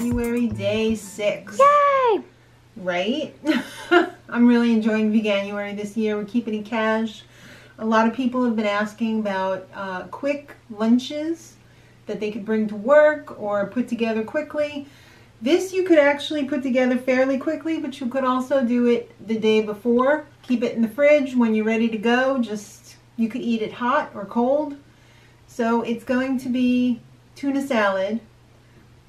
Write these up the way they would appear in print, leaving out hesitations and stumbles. Veganuary day 6. Yay! Right? I'm really enjoying Veganuary this year. We're keeping it cash. A lot of people have been asking about quick lunches that they could bring to work or put together quickly. This you could actually put together fairly quickly, but you could also do it the day before. Keep it in the fridge. When you're ready to go, just you could eat it hot or cold. So it's going to be tuna salad,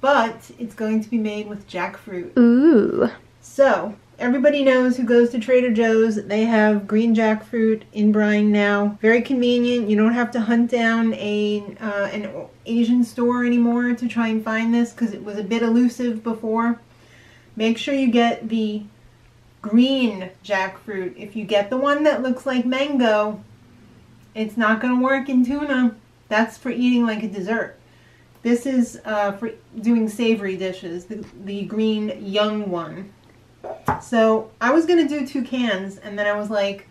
but it's going to be made with jackfruit. Ooh. So everybody knows who goes to Trader Joe's, they have green jackfruit in brine now. Very convenient. You don't have to hunt down an Asian store anymore to try and find this because it was a bit elusive before. Make sure you get the green jackfruit. If you get the one that looks like mango, it's not going to work in tuna. That's for eating like a dessert. This is for doing savory dishes, the green young one. So I was going to do 2 cans and then I was like,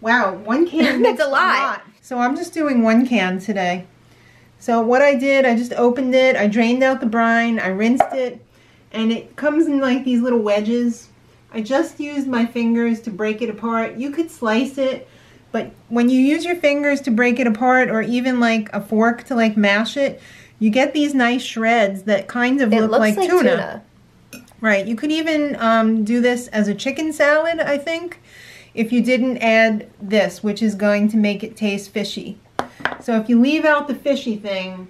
wow, 1 can that's a lot. So I'm just doing 1 can today. So what I did, I just opened it, I drained out the brine, I rinsed it, and it comes in like these little wedges. I just used my fingers to break it apart. You could slice it, but when you use your fingers to break it apart or even like a fork to like mash it, you get these nice shreds that kind of look like tuna. Right, you could even do this as a chicken salad, I think, if you didn't add this, which is going to make it taste fishy. So if you leave out the fishy thing,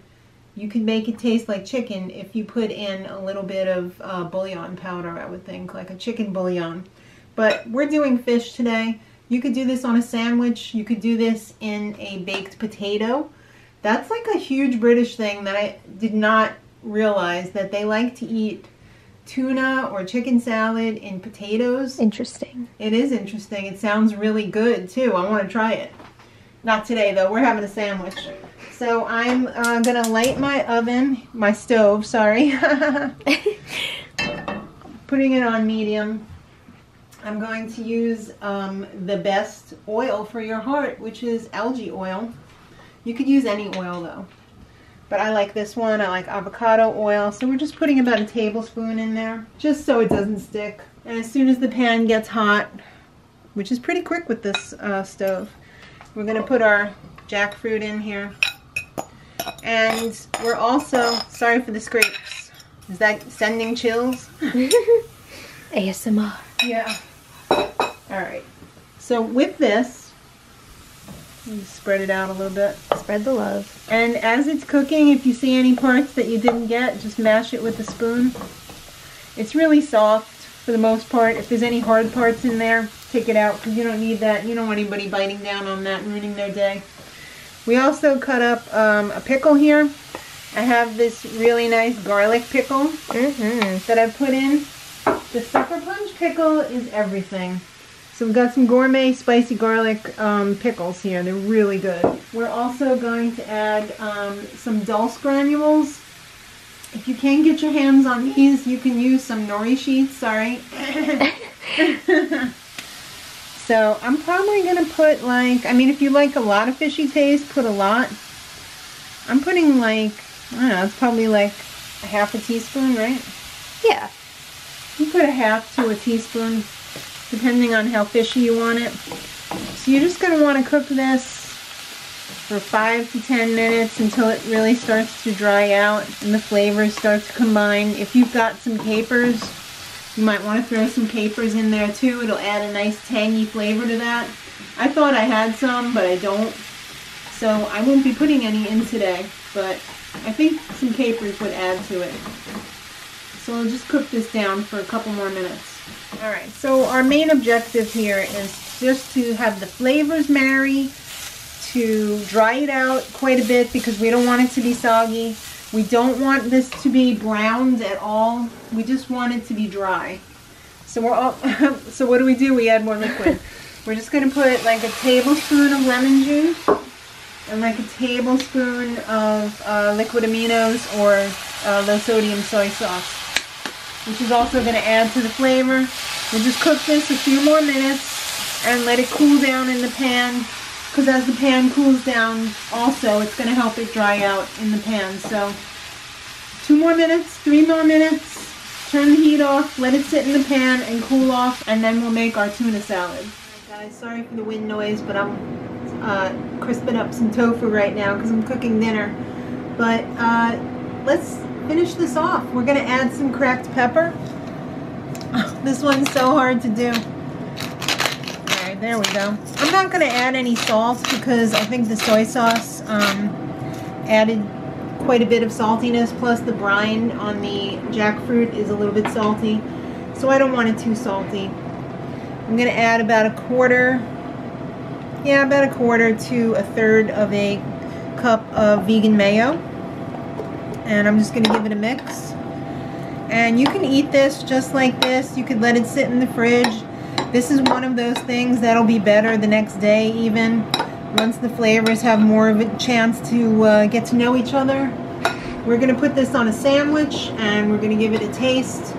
you could make it taste like chicken if you put in a little bit of bouillon powder, I would think, like a chicken bouillon. But we're doing fish today. You could do this on a sandwich. You could do this in a baked potato. That's like a huge British thing that I did not realize, that they like to eat tuna or chicken salad in potatoes. Interesting. It is interesting. It sounds really good too. I want to try it. Not today though. We're having a sandwich. So I'm going to light my oven, my stove, sorry. Putting it on medium. I'm going to use the best oil for your heart, which is algae oil. You could use any oil though. But I like this one, I like avocado oil, so we're just putting about a tablespoon in there, just so it doesn't stick. And as soon as the pan gets hot, which is pretty quick with this stove, we're gonna put our jackfruit in here. And we're also, sorry for the scrapes, is that sending chills? ASMR. Yeah. All right, so with this, you spread it out a little bit. Spread the love. And as it's cooking, if you see any parts that you didn't get, just mash it with a spoon. It's really soft for the most part. If there's any hard parts in there, take it out because you don't need that. You don't want anybody biting down on that and ruining their day. We also cut up a pickle here. I have this really nice garlic pickle that I've put in. The Sucker Punch pickle is everything. So we've got some gourmet spicy garlic pickles here. They're really good. We're also going to add some Dulse granules. If you can get your hands on these, you can use some nori sheets, sorry. So I'm probably gonna put like, I mean, if you like a lot of fishy taste, put a lot. I'm putting like, I don't know, it's probably like a half a teaspoon, right? Yeah. You put a half to a teaspoon, depending on how fishy you want it. So you're just going to want to cook this for 5 to 10 minutes until it really starts to dry out and the flavors start to combine. If you've got some capers, you might want to throw some capers in there too. It'll add a nice tangy flavor to that. I thought I had some, but I don't. So I won't be putting any in today, but I think some capers would add to it. So I'll just cook this down for a couple more minutes. Alright, so our main objective here is just to have the flavors marry, to dry it out quite a bit because we don't want it to be soggy. We don't want this to be browned at all. We just want it to be dry. So we're all so what do? We add more liquid. We're just going to put like a tablespoon of lemon juice and like a tablespoon of liquid aminos or low sodium soy sauce, which is also going to add to the flavor. We'll just cook this a few more minutes and let it cool down in the pan, because as the pan cools down also, it's going to help it dry out in the pan. So 2 more minutes, 3 more minutes, Turn the heat off, let it sit in the pan and cool off, and then we'll make our tuna salad. All right, guys, sorry for the wind noise, but I'm crisping up some tofu right now because I'm cooking dinner. But let's finish this off. We're gonna add some cracked pepper. This one's so hard to do. All right, there we go. I'm not gonna add any salt because I think the soy sauce added quite a bit of saltiness, plus the brine on the jackfruit is a little bit salty, so I don't want it too salty. I'm gonna add about a quarter, about a quarter to a third of a cup of vegan mayo, and I'm just gonna give it a mix. And you can eat this just like this. You could let it sit in the fridge. This is one of those things that'll be better the next day, even once the flavors have more of a chance to get to know each other. We're gonna put this on a sandwich and we're gonna give it a taste.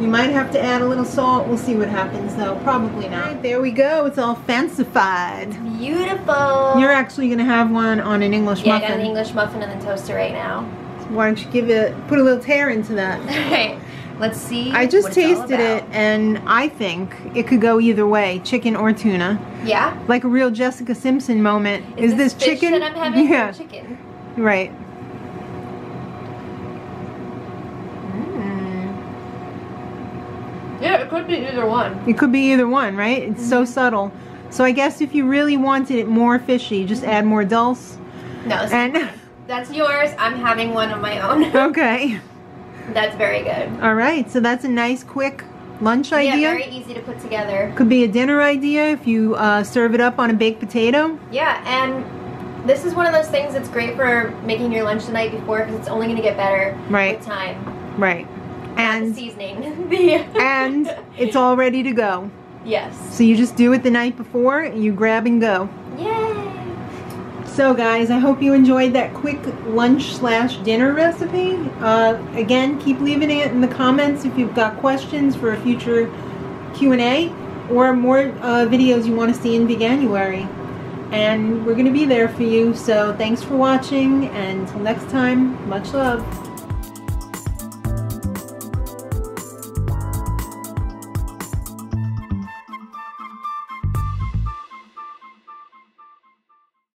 You might have to add a little salt. We'll see what happens though, probably not. All right, there we go, it's all fancified. Beautiful. You're actually gonna have one on an English muffin. Yeah, I got an English muffin in the toaster right now. So why don't you put a little tear into that. All right, let's see. I just tasted it and I think it could go either way, chicken or tuna. Yeah? Like a real Jessica Simpson moment. Is this chicken? Fish that I'm having? Yeah. Or chicken? Right. Yeah, it could be either one. It could be either one, right? It's so subtle. So I guess if you really wanted it more fishy, just add more Dulse. No, and that's yours. I'm having one of my own. Okay. That's very good. All right, so that's a nice quick lunch idea. Yeah, very easy to put together. Could be a dinner idea if you serve it up on a baked potato. Yeah, and this is one of those things that's great for making your lunch the night before because it's only going to get better with time. Right. And the seasoning. And it's all ready to go. Yes. So you just do it the night before, and you grab and go. Yay! So guys, I hope you enjoyed that quick lunch/dinner recipe. Again, keep leaving it in the comments if you've got questions for a future Q&A or more videos you want to see in Veganuary. And we're going to be there for you, so thanks for watching, and until next time, much love.